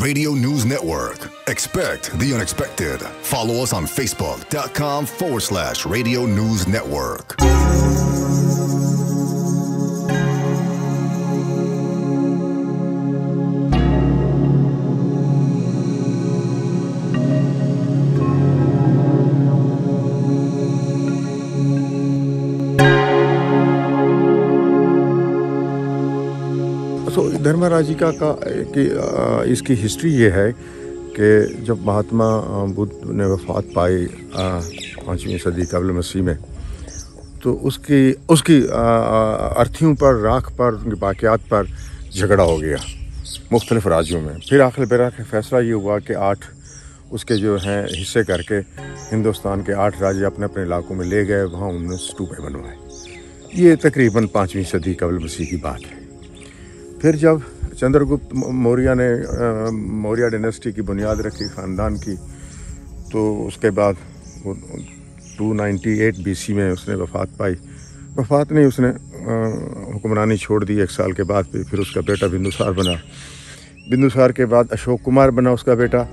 Radio News Network. Expect the unexpected. Follow us on Facebook.com/Radio News Network. Dharmarajika का इसकी history ये है कि जब महात्मा बुद्ध ने वफ़ात पाई 5वीं सदी क़ब्ल मसीह में, तो उसकी अर्थियों पर, राख पर, उनके बाक़ियात पर झगड़ा हो गया मुख्तलिफ़ राज्यों में। फिर आखिर बेरा का फ़ैसला ये हुआ कि 8 उसके जो हैं हिस्से करके हिंदुस्तान के 8 राज्य अपने अपने इलाकों में ले गए, वहाँ उन्होंने स्तूपे बनवाए। ये तकरीबन 5वीं सदी क़ब्ल मसीह की बात है। फिर जब चंद्रगुप्त मौर्य ने मौर्य डायनेस्टी की बुनियाद रखी ख़ानदान की, तो उसके बाद 298 BC में उसने वफ़ात पाई। वफ़ात नहीं, उसने हुक्मरानी छोड़ दी 1 साल के बाद। फिर उसका बेटा बिंदुसार बना। बिंदुसार के बाद अशोक कुमार बना उसका बेटा।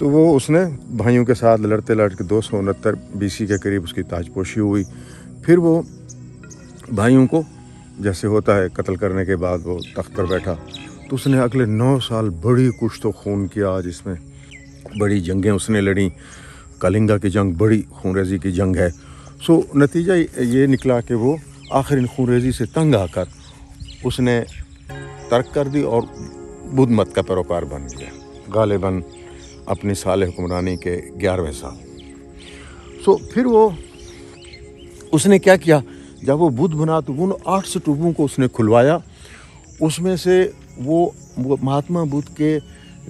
तो वो उसने भाइयों के साथ लड़ते लड़ते 269 BC के करीब उसकी ताजपोशी हुई। फिर वो भाइयों को, जैसे होता है, कत्ल करने के बाद वो तख्त पर बैठा। तो उसने अगले 9 साल बड़ी कुछ तो खून किया, जिसमें बड़ी जंगें उसने लड़ी। कलिंगा की जंग बड़ी खूनरेज़ी की जंग है। सो नतीजा ये निकला कि वो आखिर इन खूनरेज़ी से तंग आकर उसने तर्क कर दी और बुद्ध मत का पैरोकार बन गया, गालिबन अपनी साल हुक्मरानी के 11वें साल। सो फिर वो उसने क्या किया, जब वो बुद्ध बना तो उन 8 स्तूपों को उसने खुलवाया। उसमें से वो महात्मा बुद्ध के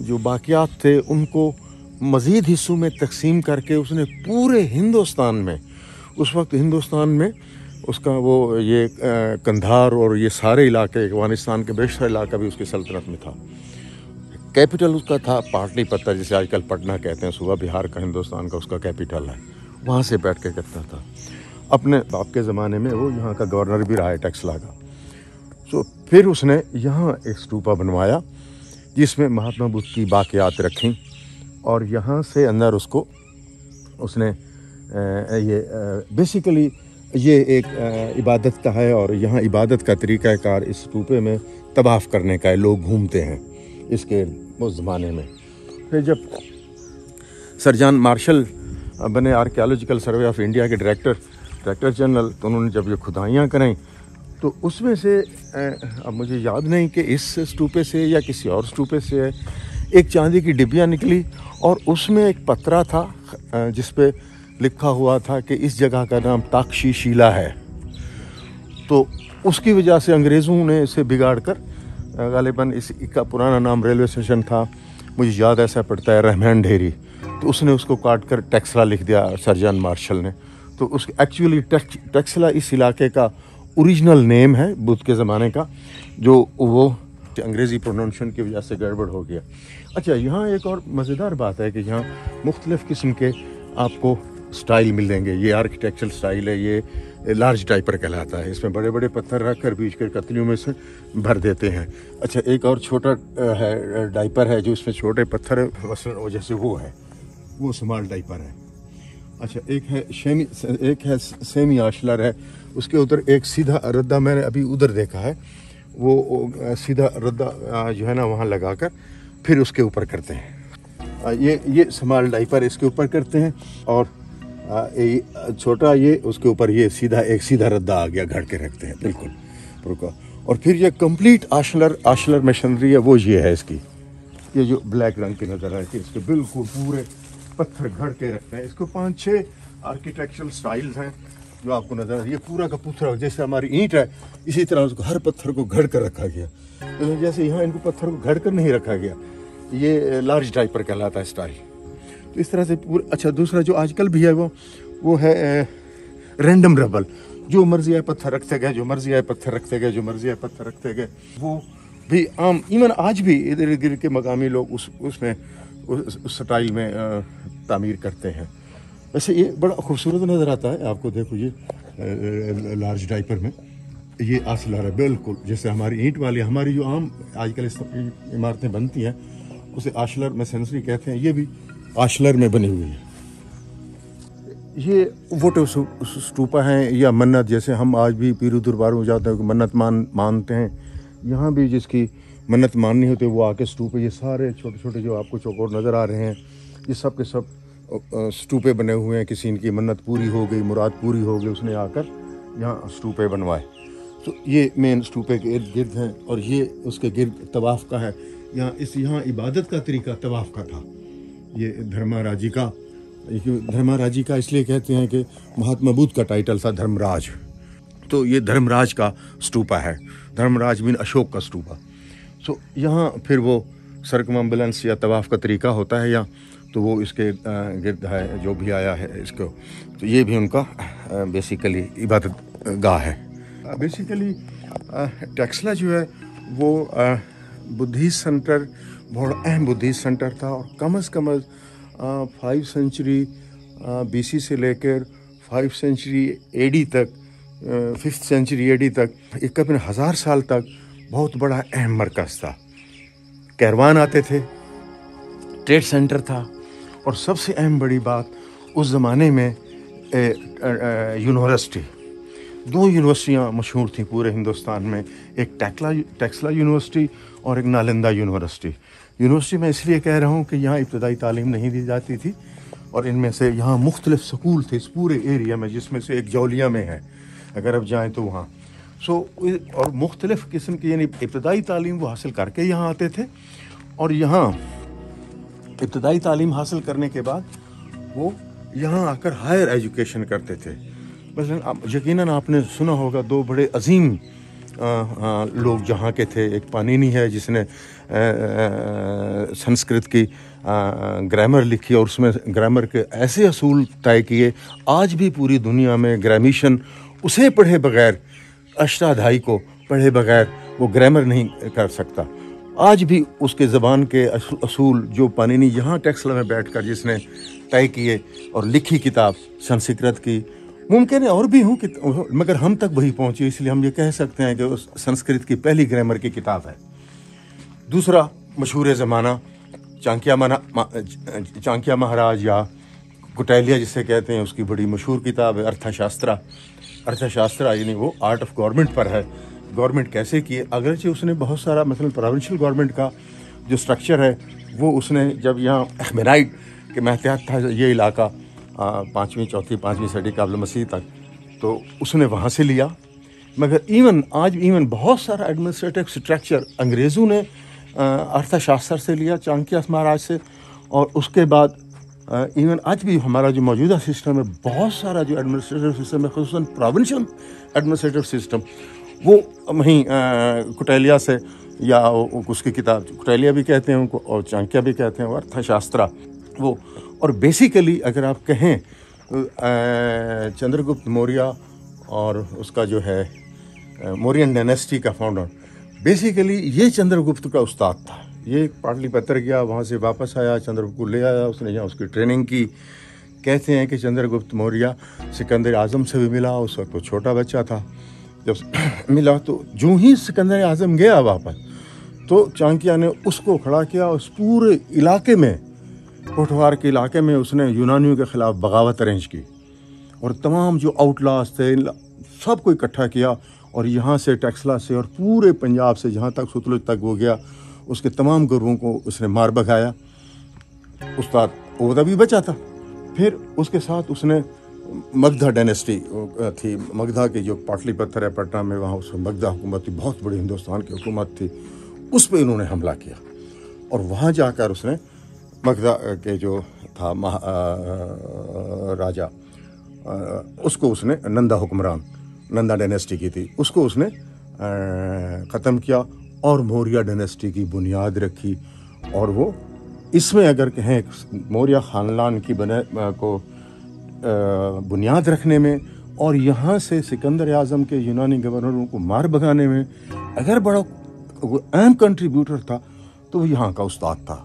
जो बाक़ियात थे उनको मज़ीद हिस्सों में तकसीम करके उसने पूरे हिंदुस्तान में, उस वक्त हिंदुस्तान में उसका वो ये कंधार और ये सारे इलाके, अफगानिस्तान के बेशतर इलाका भी उसकी सल्तनत में था। कैपिटल उसका था पाटलिपुत्र, जिसे आजकल पटना कहते हैं। सूबा बिहार का हिंदुस्तान का उसका कैपिटल है। वहाँ से बैठ के करता था। अपने बाप के ज़माने में वो यहाँ का गवर्नर भी रहा है, टैक्सला का। सो फिर उसने यहाँ एक स्तूपा बनवाया जिसमें महात्मा बुद्ध की बाक़ियात रखीं, और यहाँ से अंदर उसको उसने ये बेसिकली ये एक इबादत का है, और यहाँ इबादत का तरीक़ाकार इस स्तूपे में तवाफ़ करने का है। लोग घूमते हैं इसके उस ज़माने में। फिर जब सर जॉन मार्शल बने आर्कियोलॉजिकल सर्वे ऑफ इंडिया के डायरेक्टर जनरल, तो उन्होंने जब ये खुदाइयाँ कराई तो उसमें से अब मुझे याद नहीं कि इस स्तूपे से या किसी और स्तूपे से एक चांदी की डिब्बियाँ निकली, और उसमें एक पत्रा था जिस पे लिखा हुआ था कि इस जगह का नाम ताक्षशिला है। तो उसकी वजह से अंग्रेज़ों ने इसे बिगाड़ कर गालिबन इसका पुराना नाम रेलवे स्टेशन था, मुझे याद ऐसा पड़ता है, रहमान ढेरी। तो उसने उसको काट कर टैक्सला लिख दिया सर जॉन मार्शल ने। तो उस एक्चुअली टैक्सला इस इलाके का ओरिजिनल नेम है बुद्ध के ज़माने का, जो वो अंग्रेज़ी प्रोनाउंसिएशन की वजह से गड़बड़ हो गया। अच्छा, यहाँ एक और मज़ेदार बात है कि यहाँ मुख्तलिफ़ किस्म के आपको स्टाइल मिलेंगे। ये आर्किटेक्चरल स्टाइल है, ये लार्ज टाइपर कहलाता है। इसमें बड़े बड़े पत्थर रख कर बीच के कतलियों में से भर देते हैं। अच्छा, एक और छोटा है डाइपर है, जो इसमें छोटे पत्थर मसलन जैसे वो है, वो स्मॉल डाइपर है। अच्छा, एक है सेमी आशलर है, उसके उधर एक सीधा रद्दा मैंने अभी उधर देखा है, वो सीधा रद्दा जो है ना वहाँ लगा कर फिर उसके ऊपर करते हैं। ये स्मॉल डाइपर इसके ऊपर करते हैं, और छोटा ये उसके ऊपर ये सीधा रद्दा आ गया, घड़ के रखते हैं बिल्कुल रुका। और फिर ये कंप्लीट आशलर मशीनरी है, वो ये है इसकी, ये जो ब्लैक रंग की नज़र आती है, इसके बिल्कुल पूरे पत्थर घड़ के रखते हैं। इसको 5-6 आर्किटेक्चरल स्टाइल्स हैं जो आपको नजर आती है। पूरा का पूरा जैसे हमारी ईंट है, इसी तरह उसको हर पत्थर को घड़ कर रखा गया। तो जैसे यहाँ इनको पत्थर को घड़ कर नहीं रखा गया, ये लार्ज टाइपर कहलाता है स्टाइल। तो इस तरह से पूरा। अच्छा, दूसरा जो आजकल भी है वो है रेंडम रबल। जो मर्जी आए पत्थर रखते गए, जो मर्जी आए पत्थर रखते गए, जो मर्जी आए पत्थर रखते गए। वो भी आम इवन आज भी इधर गिर के मकामी लोग उस स्टाइल में तामीर करते हैं। वैसे ये बड़ा खूबसूरत नज़र आता है आपको। देखो ये लार्ज डाइपर में ये आसला है, बिल्कुल जैसे हमारी ईंट वाली, हमारी जो आम आजकल इस इमारतें बनती हैं उसे आशलर मेसेंसरी कहते हैं, ये भी आशलर में बनी हुई है। ये वोटो स्टूपा हैं या मन्नत, जैसे हम आज भी पीरू दरबारों में जाते हैं मन्नत मानते हैं, यहाँ भी जिसकी मन्नत माननी होती है वो आके स्टूपे, ये सारे छोटे छोटे जो आपको चौकोर नज़र आ रहे हैं ये सब के सब स्टूपे बने हुए हैं। किसी इनकी मन्नत पूरी हो गई, मुराद पूरी हो गई, उसने आकर यहाँ स्टूपे बनवाए। तो ये मेन स्टूपे के इर्द गिर्द हैं और ये उसके गिर्द तवाफ़ का है। यहाँ इबादत का तरीका तवाफ़ का था। ये धर्माराजिका, धर्माराजिका इसलिए कहते हैं कि महात्मा बुद्ध का टाइटल था धर्मराज, तो ये धर्मराज का स्टूपा है, धर्मराज बिन अशोक का स्टूपा। तो यहाँ फिर वो सर्कमम्बुलेंस या तवाफ़ का तरीका होता है यहाँ, तो वो इसके गिर्द है जो भी आया है इसको। तो ये भी उनका बेसिकली इबादत गाह है। बेसिकली टैक्सला जो है वो बुद्धिस्ट सेंटर, बहुत अहम बुद्धिस्ट सेंटर था और कम अज़ 5 सेंचुरी BC से लेकर 5 सेंचुरी AD तक, 5th सेंचुरी AD तक, 51,000 साल तक बहुत बड़ा अहम मरकज़ था। कैरवान आते थे, ट्रेड सेंटर था और सबसे अहम बड़ी बात उस ज़माने में यूनिवर्सिटी, 2 यूनिवर्सिटियाँ मशहूर थीं पूरे हिंदुस्तान में, एक टैक्सला यूनिवर्सिटी और एक नालंदा यूनिवर्सिटी। यूनिवर्सिटी मैं इसलिए कह रहा हूँ कि यहाँ इब्तदाई तालीम नहीं दी जाती थी और इनमें से यहाँ मुख्तलिफ स्कूल थे इस पूरे एरिया में, जिसमें से एक जौलिया में है अगर आप जाएँ तो वहाँ। और मुख्तलिफ किस्म की यानी इब्तदाई तालीम वो हासिल करके यहाँ आते थे और यहाँ इब्तदाई तालीम हासिल करने के बाद वो यहाँ आकर हायर एजुकेशन करते थे। मसलन यकीनन आपने सुना होगा 2 बड़े अजीम लोग जहाँ के थे, एक पानीनी है जिसने संस्कृत की ग्रामर लिखी और उसमें ग्रामर के ऐसे असूल तय किए, आज भी पूरी दुनिया में ग्रामीशन उसे पढ़े बगैर, अष्टाध्यायी को पढ़े बगैर वो ग्रामर नहीं कर सकता। आज भी उसके ज़बान के असूल जो पानिनी यहाँ टैक्सला में बैठकर जिसने तय किए और लिखी किताब संस्कृत की, मुमकिन है और भी हों मगर हम तक वही पहुँची, इसलिए हम ये कह सकते हैं कि उस संस्कृत की पहली ग्रामर की किताब है। दूसरा मशहूर ज़माना चाणक्य महाराज या कौटिल्य जिसे कहते हैं, उसकी बड़ी मशहूर किताब है अर्थशास्त्र। अर्थशास्त्र यानी वो आर्ट ऑफ गवर्नमेंट पर है, गवर्नमेंट कैसे की, अगरचे उसने बहुत सारा मतलब प्रोविंशियल गवर्नमेंट का जो स्ट्रक्चर है वो उसने जब यहाँ अहमनाइड के महत्यात था ये इलाका 5वीं सदी क़ब्ल मसीह तक, तो उसने वहाँ से लिया। मगर आज बहुत सारा एडमिनिस्ट्रेटिव स्ट्रक्चर अंग्रेज़ों ने अर्थशास्त्र से लिया, चाणक्य महाराज से, और उसके बाद इवन आज भी हमारा जो मौजूदा सिस्टम है, बहुत सारा जो एडमिनिस्ट्रेटिव सिस्टम है, ख़ुसूसन प्रोविंशियल एडमिनिस्ट्रेटिव सिस्टम, वो वहीं कौटिल्य से या उसकी किताब, कौटिल्य भी कहते हैं उनको और चाणक्य भी कहते हैं, और अर्थशास्त्र वो। और बेसिकली अगर आप कहें चंद्रगुप्त मौर्य और उसका जो है मौर्यन डायनेस्टी का फाउंडर, बेसिकली ये चंद्रगुप्त का उस्ताद था। ये पाटलिपुत्र गया, वहाँ से वापस आया, चंद्रगुप्त को ले आया, उसने यहाँ उसकी ट्रेनिंग की। कहते हैं कि चंद्रगुप्त मौर्य सिकंदर आज़म से भी मिला, उस वक्त वो छोटा बच्चा था, जब मिला तो जो ही सिकंदर आज़म गया वापस तो चाणक्य ने उसको खड़ा किया। उस पूरे इलाके में, पोठवार के इलाके में, उसने यूनानियों के ख़िलाफ़ बगावत अरेंज की और तमाम जो आउटलास थे सबको इकट्ठा किया और यहाँ से टैक्सला से और पूरे पंजाब से जहाँ तक सुतलज तक वो गया, उसके तमाम गुरुओं को उसने मार भगाया। उस्ताद ओदा भी बचा था। फिर उसके साथ उसने मगधा डायनेस्टी थी, मगधा के जो पाटलिपुत्र है पटना में, वहाँ उसमें मगधा हुकूमत थी, बहुत बड़ी हिंदुस्तान की हुकूमत थी, उस पर इन्होंने हमला किया और वहाँ जाकर उसने मगधा के जो था राजा, उसको उसने नंदा हुक्मरान, नंदा डायनेस्टी की थी, उसको उसने ख़त्म किया और मौर्य डायनेस्टी की बुनियाद रखी। और वो इसमें अगर कहें मौर्य ख़ानदान की बुनियाद रखने में और यहाँ से सिकंदर आज़म के यूनानी गवर्नरों को मार भगाने में अगर बड़ा अहम कंट्रीब्यूटर था तो वो यहाँ का उस्ताद था,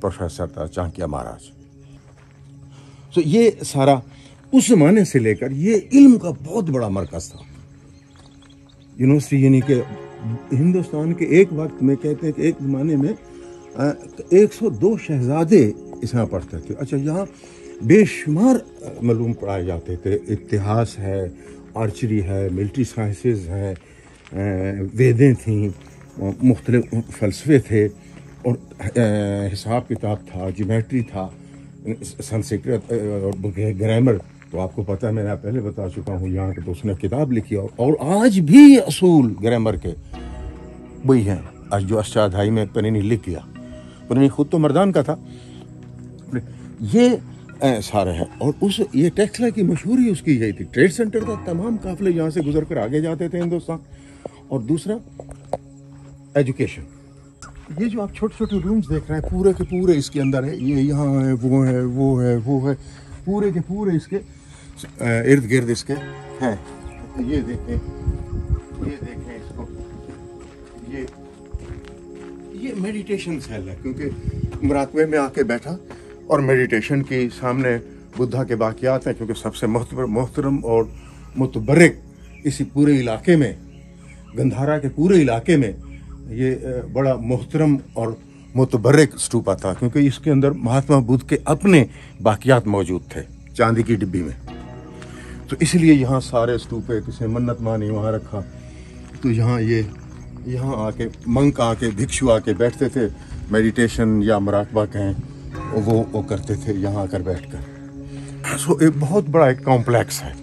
प्रोफेसर था चाणक्य महाराज। तो ये सारा उस ज़माने से लेकर ये इल्म का बहुत बड़ा मरकज़ था। यूनिवर्सिटी यानी कि हिंदुस्तान के एक वक्त में, कहते हैं कि एक ज़माने में 102 शहजादे इसमें पढ़ते थे। अच्छा, यहाँ बेशुमार मालूम पढ़ाए जाते थे, इतिहास है, आर्चरी है, मिलिट्री साइंसेस है, वेदें थीं, मुख्तलिफ फ़लसफे थे और हिसाब किताब था, ज्योमेट्री था, संस्कृत और ग्रामर। तो आपको पता है, मैंने पहले बता चुका हूँ यहाँ के, तो उसने किताब लिखी और आज भी असूल ग्रामर के वही हैं आज जो अष्टाध्यायी में पनिनी लिख गया। पनिनी खुद तो मर्दान का था। ये सारे हैं। और उस ये टैक्सला की मशहूरी उसकी यही थी, ट्रेड सेंटर का तमाम काफिले यहाँ से गुजर कर आगे जाते थे हिंदुस्तान। और दूसरा एजुकेशन, ये जो आप छोटे छोटे रूम्स देख रहे हैं पूरे के पूरे इसके अंदर है, ये यहाँ है, वो है, वो है, वो है, पूरे के पूरे इसके इर्द गिर्द इसके हैं। ये देखें, ये देखें इसको, ये मेडिटेशन सेल है, क्योंकि मुराकबे में आके बैठा और मेडिटेशन की सामने बुद्धा के बाकियात हैं, क्योंकि सबसे मोहतरम और मुतबरक इसी पूरे इलाके में, गंधारा के पूरे इलाके में ये बड़ा मोहतरम और मुतबरक स्तूपा था, क्योंकि इसके अंदर महात्मा बुद्ध के अपने बाकियात मौजूद थे चांदी की डिब्बी में। तो इसलिए यहाँ सारे स्तूपे किसी मन्नत मानी वहाँ रखा, तो यहाँ ये यहाँ आके मंक आके भिक्षु आके बैठते थे, मेडिटेशन या मराकबा कहें वो करते थे यहाँ आकर बैठकर। सो एक बहुत बड़ा एक कॉम्प्लेक्स है।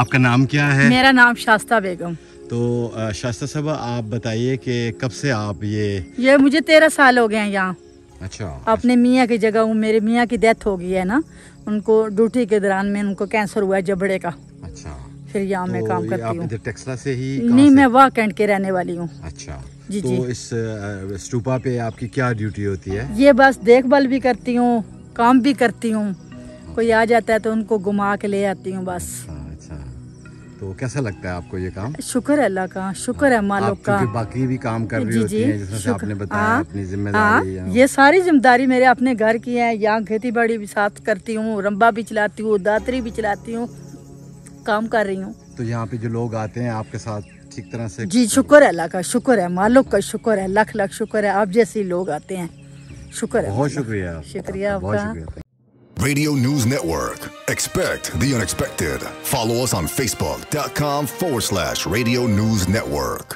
आपका नाम क्या है? मेरा नाम शास्ता बेगम। तो शास्ता साहब, आप बताइए कि कब से आप ये मुझे 13 साल हो गए हैं यहाँ। अच्छा, अपने मियाँ की जगह हूँ। मेरे मियाँ की डेथ हो गई है ना, उनको ड्यूटी के दौरान में उनको कैंसर हुआ है जबड़े का। अच्छा, फिर यहाँ मैं काम करती हूँ। टेक्सला से ही? नहीं, मैं वाह कैंट के रहने वाली हूँ। अच्छा जी। तो इस स्टूपा पे आपकी क्या ड्यूटी होती है? ये बस देखभाल भी करती हूँ, काम भी करती हूँ, कोई आ जाता है तो उनको घुमा के ले आती हूँ बस। तो कैसा लगता है आपको ये काम? शुक्र है अल्लाह का, शुक्र है मालिक का। बाकी भी काम कर रही होती हैं, जैसे आपने बताया अपनी जिम्मेदारी। ये सारी जिम्मेदारी मेरे अपने घर की है। यहाँ खेती बाड़ी भी साथ करती हूँ, रंबा भी चलाती हूँ, दातरी भी चलाती हूँ, काम कर रही हूँ। तो यहाँ पे जो लोग आते हैं आपके साथ ठीक तरह से? जी, शुक्र है अल्लाह का, शुक्र है मालिक का, शुक्र है, लाख लाख शुक्र है। आप जैसे लोग आते हैं, शुक्र है, बहुत शुक्रिया, शुक्रिया आपका। Radio News Network. Expect the unexpected. Follow us on Facebook.com/Radio News Network.